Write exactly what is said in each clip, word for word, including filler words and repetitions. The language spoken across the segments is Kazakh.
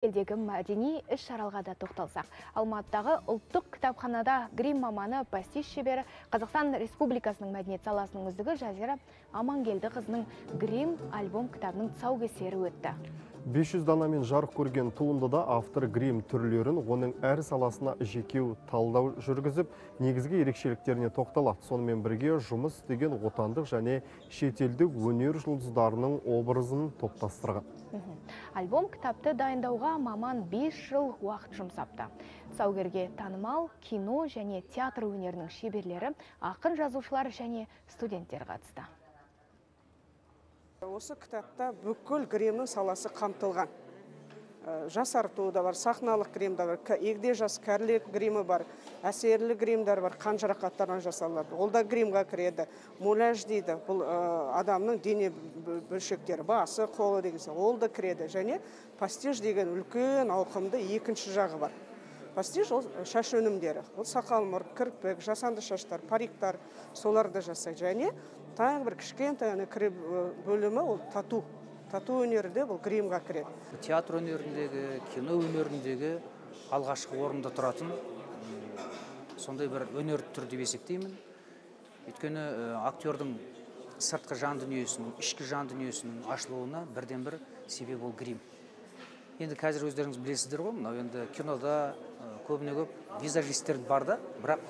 Елдегі мәдени іс-шаралға да тоқталсақ. Алматыдағы ұлттық кітапханада грим маманы пастиш шебері Қазақстан Республикасының мәдениет саласының үздігі жазира Амангелді қызының грим альбом кітабының тұсаукесері өтті. бес жүз данамен жарық көрген туындыда автор грим түрлерін оның әр саласына жекеу талдау жүргізіп, негізгі ерекшеліктеріне тоқталады. Сонымен бірге жұмыс деген отандық және шетелдік өнер жұлдыздарының образын топтастырған. Альбом кітапты дайындауға маман бес жыл уақыт жұмсапты. Саудагерге танымал кино және театр өнерінің шеберлері, ақын жазушылар және студенттер қатысты. Осы кітапта бүкіл гримнің саласы қамтылған. Жас артуы да бар, сахналық грим да бар, егде жас кәрілік гримі бар, әсерлі гримдар бар, қан жарақаттарынан жасалады. Ол да гримға кіреді. Муляж дейді, бұл адамның дене бөлшектері, басы, қолы дегенсі, ол да кіреді. Және пастиш деген үлкен ауқымды екінші жағы бар. Пастиш ол шаш өнімдері. Ол сақал, мұрт, кірпік, жасанды шаштар, париктар, соларды жасайды. Және тағы бір кішкентай бөлімі ол тату. Тату өнерінде бұл гримға кіреді. Театр өнеріндегі, кино өнеріндегі алғашқы орында тұратын, сондай бір өнер түрде есептеймін. Өйткені актердің сыртқы жан дүниесінің, ішкі жан дүниесінің ашылуына бірден бір себеп ол грим. Енді қазір өздеріңіз білесіздер ғой, мынау енді кинода көбіне-көп визажистер бар да, бірақ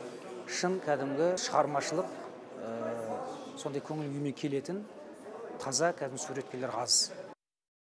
шын кәдімгі шығармашылық, сондай көңіл күймен келетін таза кәдімгі суреткерлер аз.